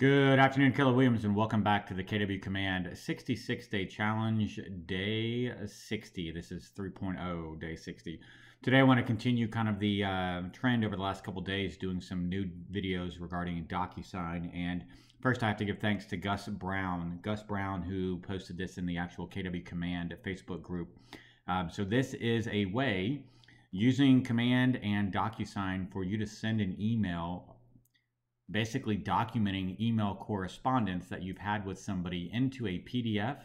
Good afternoon, Keller Williams, and welcome back to the KW Command 66-Day Challenge, Day 60. This is 3.0, Day 60. Today I want to continue kind of the trend over the last couple days, doing some new videos regarding DocuSign. And first I have to give thanks to Gus Brown. Gus Brown, who posted this in the actual KW Command Facebook group. So this is a way, using Command and DocuSign, for you to send an email basically documenting email correspondence that you've had with somebody into a PDF,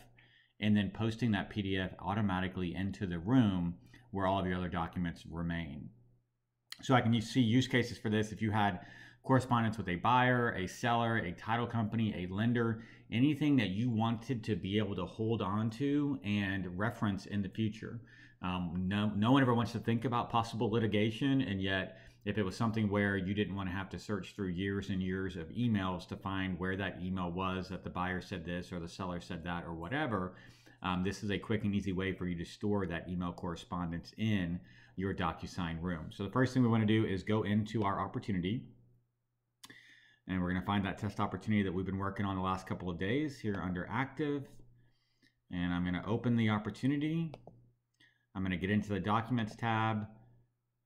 and then posting that PDF automatically into the room where all of your other documents remain. So I can see use cases for this if you had correspondence with a buyer, a seller, a title company, a lender, anything that you wanted to be able to hold on to and reference in the future. No one ever wants to think about possible litigation, and yet if it was something where you didn't want to have to search through years and years of emails to find where that email was that the buyer said this or the seller said that or whatever, this is a quick and easy way for you to store that email correspondence in your DocuSign room. So the first thing we want to do is go into our opportunity, and we're going to find that test opportunity that we've been working on the last couple of days here under Active, and I'm going to open the opportunity. I'm going to get into the Documents tab,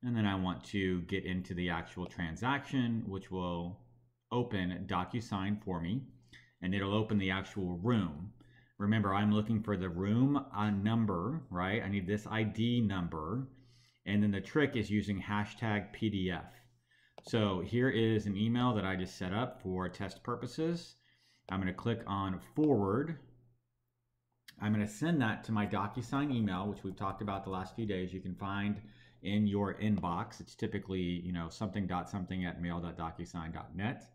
and then I want to get into the actual transaction, which will open DocuSign for me, and it'll open the actual room. Remember, I'm looking for the room number, right? I need this ID number, and then the trick is using hashtag PDF. So here is an email that I just set up for test purposes. I'm going to click on forward. I'm going to send that to my DocuSign email, which we've talked about the last few days. You can find in your inbox. It's typically, you know, something.something@mail.docusign.net.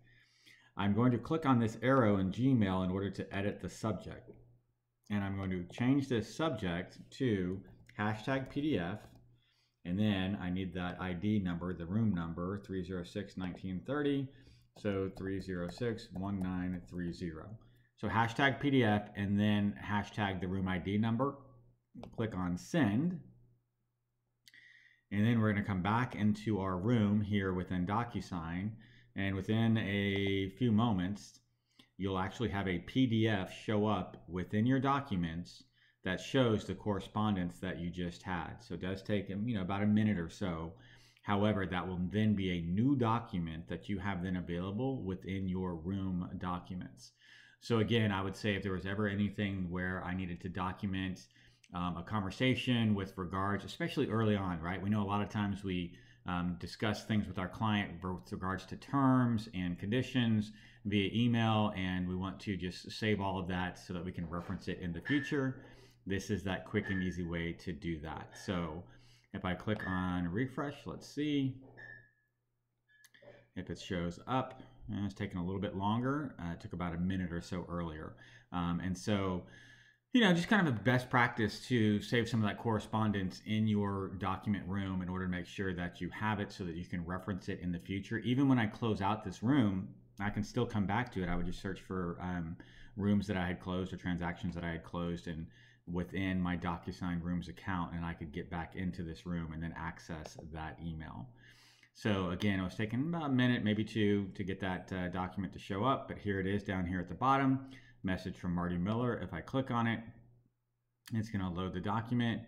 I'm going to click on this arrow in Gmail in order to edit the subject. And I'm going to change this subject to hashtag PDF. And then I need that ID number, the room number, 306-1930. So 306-1930. So hashtag PDF and then hashtag the room ID number. Click on send. And then we're going to come back into our room here within DocuSign, and within a few moments, you'll actually have a PDF show up within your documents that shows the correspondence that you just had. So it does take, you know, about a minute or so. However, that will then be a new document that you have then available within your room documents. So again, I would say if there was ever anything where I needed to document a conversation with regards, especially early on, right? We know a lot of times we discuss things with our client with regards to terms and conditions via email, and we want to just save all of that so that we can reference it in the future. This is that quick and easy way to do that. So if I click on refresh, let's see if it shows up. It's taking a little bit longer. It took about a minute or so earlier. And so, you know, just kind of a best practice to save some of that correspondence in your document room in order to make sure that you have it so that you can reference it in the future. Even when I close out this room, I can still come back to it. I would just search for rooms that I had closed or transactions that I had closed and within my DocuSign Rooms account, and I could get back into this room and then access that email. So again, it was taking about a minute, maybe two, to get that document to show up, but here it is down here at the bottom. Message from Marty Miller. If I click on it, it's going to load the document,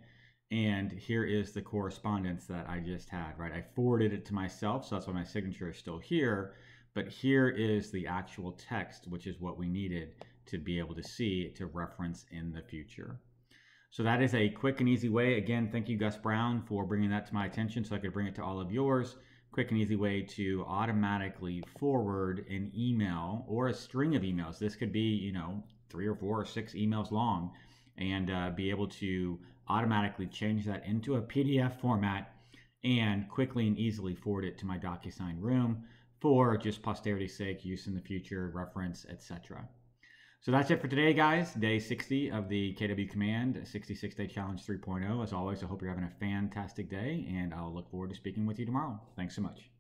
and here is the correspondence that I just had, right? I forwarded it to myself, so that's why my signature is still here, but here is the actual text, which is what we needed to be able to see to reference in the future. So that is a quick and easy way. Again, thank you, Gus Brown, for bringing that to my attention so I could bring it to all of yours. Quick and easy way to automatically forward an email or a string of emails. This could be, you know, 3 or 4 or 6 emails long, and be able to automatically change that into a PDF format and quickly and easily forward it to my DocuSign room for just posterity's sake, use in the future, reference, etc. So that's it for today, guys. Day 60 of the KW Command 66 Day Challenge 3.0. As always, I hope you're having a fantastic day, and I'll look forward to speaking with you tomorrow. Thanks so much.